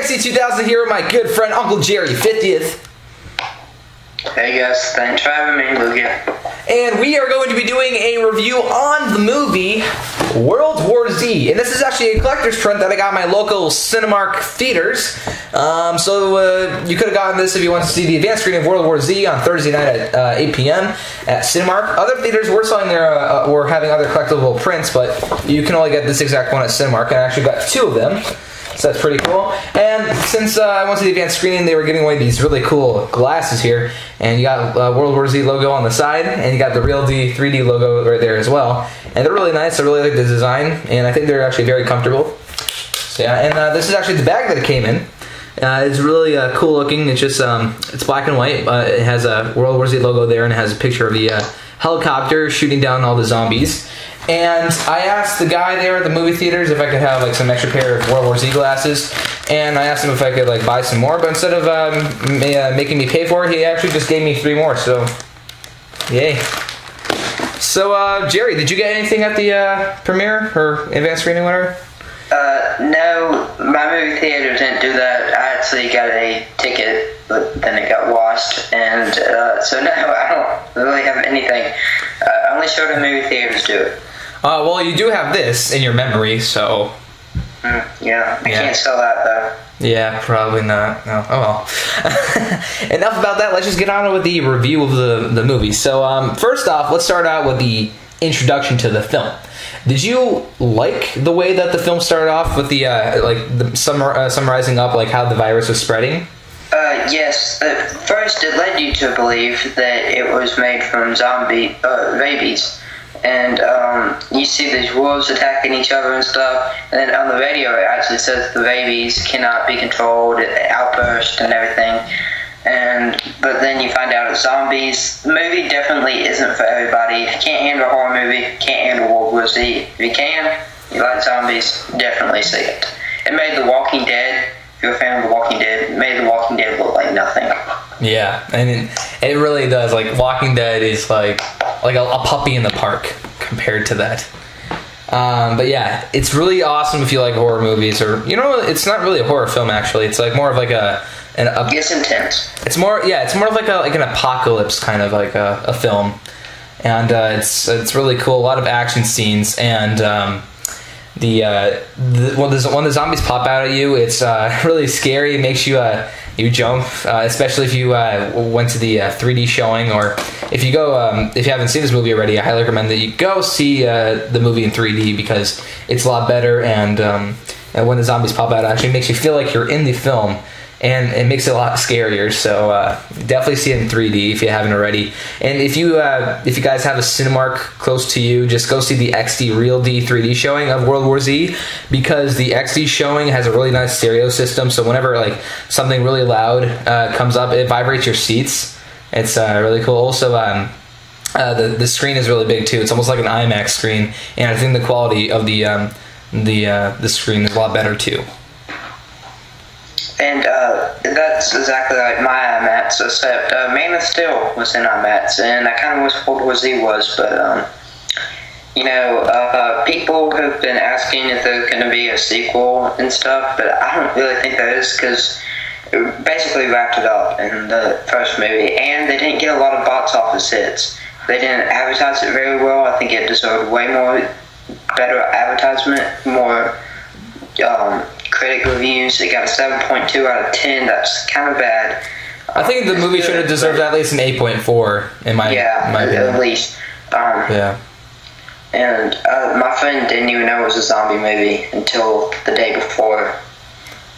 LXD2000 here with my good friend Uncle Jerry 50th. Hey guys, thanks for having me, Lugia. And we are going to be doing a review on the movie World War Z. And this is actually a collector's print that I got at my local Cinemark theaters. You could have gotten this if you wanted to see the advanced screening of World War Z on Thursday night at 8 p.m. at Cinemark. Other theaters were selling their, were having other collectible prints, but you can only get this exact one at Cinemark. And I actually got two of them. So that's pretty cool. And since I went to the advanced screening, they were giving away these really cool glasses here. And you got World War Z logo on the side, and you got the Real D 3D logo right there as well. And they're really nice. I really like the design, and I think they're actually very comfortable. So yeah, and this is actually the bag that it came in. It's really cool looking. It's just it's black and white. It has a World War Z logo there, and it has a picture of the helicopter shooting down all the zombies. And I asked the guy there at the movie theaters if I could have like some extra pair of World War Z glasses, and I asked him if I could like buy some more, but instead of making me pay for it, he actually just gave me three more, so yay. So Jerry, did you get anything at the premiere or advanced screening, whatever? No, my movie theater didn't do that. I actually got a ticket, but then it got washed, and so no, I don't really have anything. I only showed the movie theaters do it. Well, you do have this in your memory, so... yeah, I can't sell that, though. Yeah, probably not. No. Oh, well. Enough about that. Let's just get on with the review of the movie. So, first off, let's start out with the introduction to the film. Did you like the way that the film started off with the, summarizing up, like, how the virus was spreading? Yes. At first, it led you to believe that it was made from zombie, rabies. And you see these wolves attacking each other and stuff, and then on the radio it actually says the rabies cannot be controlled, outburst and everything. But then you find out it's zombies. The movie definitely isn't for everybody. If you can't handle a horror movie, if you can't handle World War Z. If you can, you like zombies, definitely see it. It made The Walking Dead, if you're a fan of The Walking Dead, it made The Walking Dead look like nothing. Yeah, and it really does. Like, Walking Dead is like a puppy in the park compared to that. But yeah, it's really awesome if you like horror movies, or, you know, it's not really a horror film actually. It's like more of like a it's intense. It's more, yeah, it's more of like an apocalypse kind of like a film, and it's really cool. A lot of action scenes, and when the zombies pop out at you, it's really scary. It makes you you jump, especially if you went to the 3D showing, or if you go, if you haven't seen this movie already, I highly recommend that you go see the movie in 3D, because it's a lot better, and when the zombies pop out, it actually makes you feel like you're in the film, and it makes it a lot scarier, so definitely see it in 3D if you haven't already. And if you guys have a Cinemark close to you, just go see the XD Real D 3D showing of World War Z, because the XD showing has a really nice stereo system, so whenever like something really loud comes up, it vibrates your seats. It's really cool. Also, the screen is really big too. It's almost like an IMAX screen, and I think the quality of the screen is a lot better too. And that's exactly like my IMAX, except Man of Steel was in IMAX, and I kind of wish World War Z was, but, you know, people have been asking if there's going to be a sequel and stuff, but I don't really think there is, because it basically wrapped it up in the first movie, and they didn't get a lot of box office hits. They didn't advertise it very well. I think it deserved way more better advertisement, more... critic reviews. It got a 7.2 out of 10. That's kind of bad. I think the movie should have deserved at least an 8.4 in my opinion. At least. Yeah. And my friend didn't even know it was a zombie movie until the day before,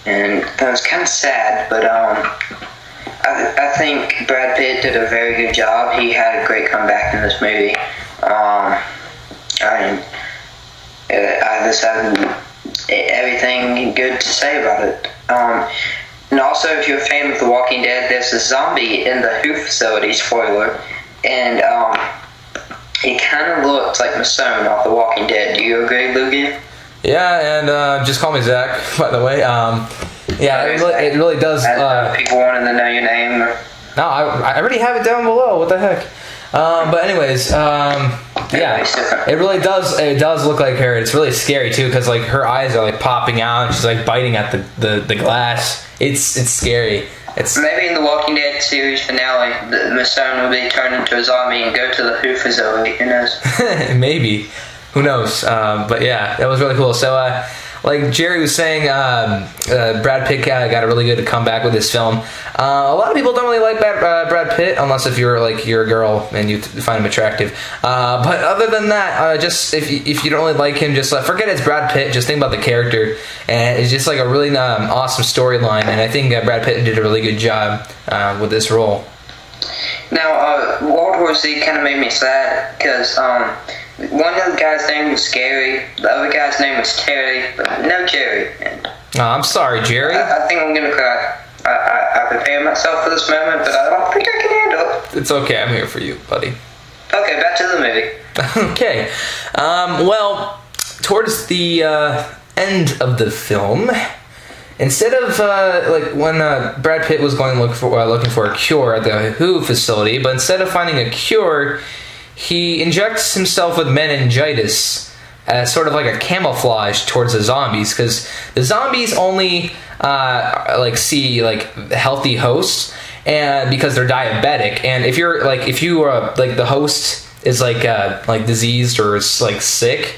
and that was kind of sad. But I think Brad Pitt did a very good job. He had a great comeback in this movie. I just haven't. Everything good to say about it. And also, if you're a fan of The Walking Dead, there's a zombie in the WHO facility, spoiler, and it kind of looks like Masone off The Walking Dead. Do you agree, Lugia? Yeah, and just call me Zach, by the way. Yeah, it really does. People wanting to know your name. No, I already have it down below. What the heck? But anyways... Everybody's different. It really does. It does look like her. It's really scary too, because like her eyes are like popping out, and she's like biting at the glass. It's scary. Maybe in the Walking Dead series finale, the Michonne will be turned into a zombie and go to the WHO facility. Who knows? Maybe. Who knows? But yeah, that was really cool. So, like Jerry was saying, Brad Pitt got a really good comeback with this film. A lot of people don't really like Brad Pitt, unless if you're like you're a girl and you find him attractive. But other than that, just if you don't really like him, just forget it's Brad Pitt. Just think about the character, and it's just like a really awesome storyline. And I think Brad Pitt did a really good job with this role. Now, World War Z kind of made me sad because. One of the guy's name was Scary, the other guy's name was Terry, but no Jerry. Oh, I'm sorry, Jerry. I think I'm gonna cry. I prepared myself for this moment, but I don't think I can handle it. It's okay, I'm here for you, buddy. Okay, back to the movie. Okay. Well, towards the end of the film, instead of like when Brad Pitt was going to looking for a cure at the WHO facility, but instead of finding a cure, he injects himself with meningitis as sort of like a camouflage towards the zombies, because the zombies only like see like healthy hosts, and because they're diabetic, and if you're like if the host is like diseased or is like sick,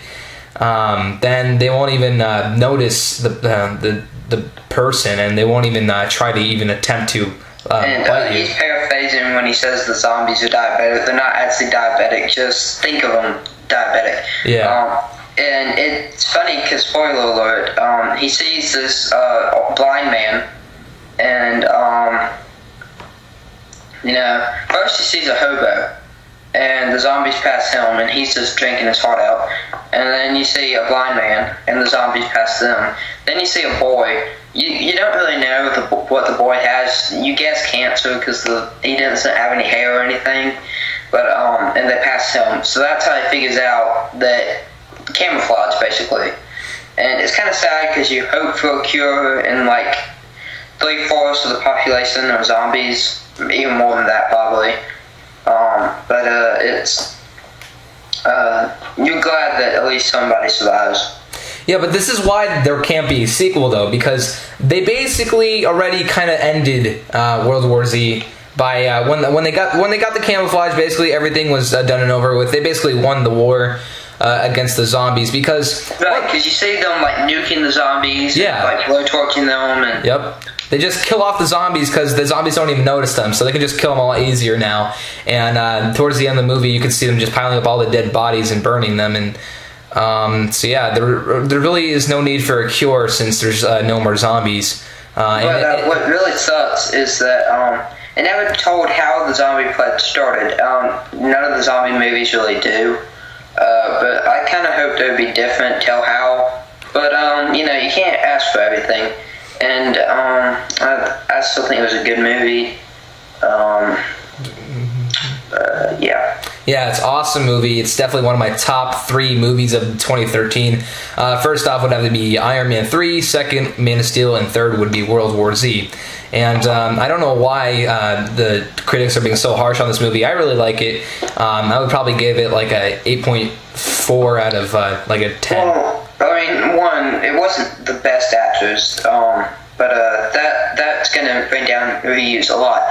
then they won't even notice the person, and they won't even try to even attempt to. And he's paraphrasing when he says the zombies are diabetic. They're not actually diabetic. Just think of them diabetic. Yeah. And it's funny because, spoiler alert, he sees this blind man, and you know, first he sees a hobo, and the zombies pass him, and he's just drinking his heart out. And then you see a blind man, and the zombies pass them. Then you see a boy. You don't really know what the boy has. You guess cancer because he doesn't have any hair or anything. But and they pass him, so that's how he figures out that camouflage basically. And it's kind of sad because you hope for a cure, and like 3/4 of the population are zombies, even more than that probably. But it's you're glad that at least somebody survives. Yeah, but this is why there can't be a sequel, though, because they basically already kind of ended World War Z by when they got the camouflage. Basically, everything was done and over with. They basically won the war against the zombies because you see them like nuking the zombies, yeah, and, like blowtorching them, and yep. They just kill off the zombies because the zombies don't even notice them, so they can just kill them a lot easier now. And towards the end of the movie, you can see them just piling up all the dead bodies and burning them. And so yeah, there really is no need for a cure since there's no more zombies. But what really sucks is that it never told how the zombie plague started. None of the zombie movies really do. But I kind of hoped it would be different, tell how. But you know, you can't ask for everything. And I still think it was a good movie. Yeah. Yeah, it's an awesome movie. It's definitely one of my top 3 movies of 2013. First off would have to be Iron Man 3, second Man of Steel, and third would be World War Z. And I don't know why the critics are being so harsh on this movie. I really like it. I would probably give it like a 8.4 out of like a 10. Well, I mean, one, it wasn't the best actors, but that's going to bring down reviews a lot.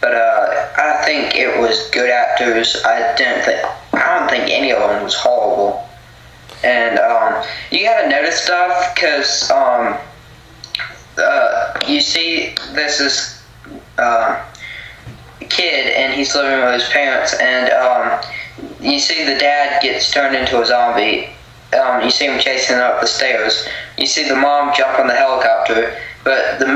But I think it was good actors. I don't think any of them was horrible. And you gotta notice stuff because you see there's this kid and he's living with his parents, and you see the dad gets turned into a zombie. You see him chasing up the stairs. You see the mom jump on the helicopter. But the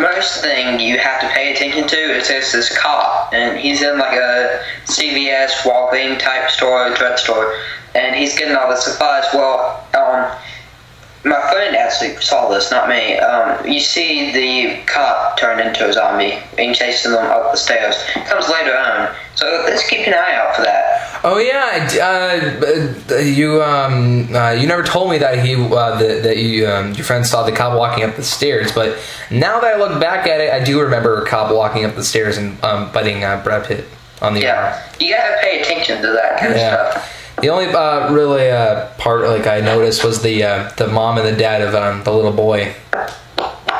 most thing you have to pay attention to is there's this cop, and he's in like a CVS, Walgreens type store, drugstore, and he's getting all the supplies. Well, my friend actually saw this, not me. You see the cop turned into a zombie and chasing them up the stairs. It comes later on, so let's keep an eye out for that. Oh yeah, you never told me that your friend saw the cop walking up the stairs. But now that I look back at it, I do remember a cop walking up the stairs and biting Brad Pitt on the arm. You gotta pay attention to that kind of stuff. The only really part like I noticed was the mom and the dad of the little boy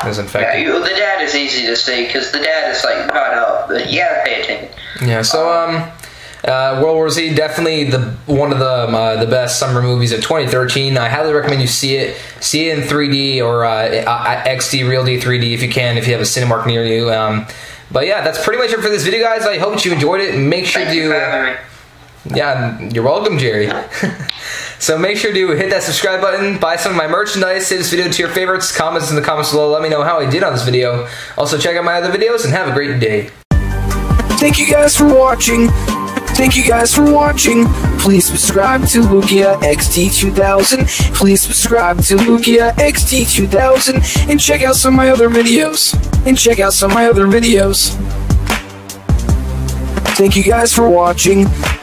is infected. Yeah, the dad is easy to see because the dad is like caught up. But you gotta pay attention. Yeah. So World War Z, definitely one of the best summer movies of 2013. I highly recommend you see it. See it in 3D or XD, Real D 3D if you can, if you have a Cinemark near you. But yeah, that's pretty much it for this video, guys. I hope that you enjoyed it. Make sure Yeah, you're welcome, Jerry. So make sure to hit that subscribe button, buy some of my merchandise, save this video to your favorites, comments in the comments below. Let me know how I did on this video. Also, check out my other videos and have a great day. Thank you guys for watching. Thank you guys for watching. Please subscribe to Lugia LXD2000. Please subscribe to Lugia LXD2000 and check out some of my other videos. Thank you guys for watching.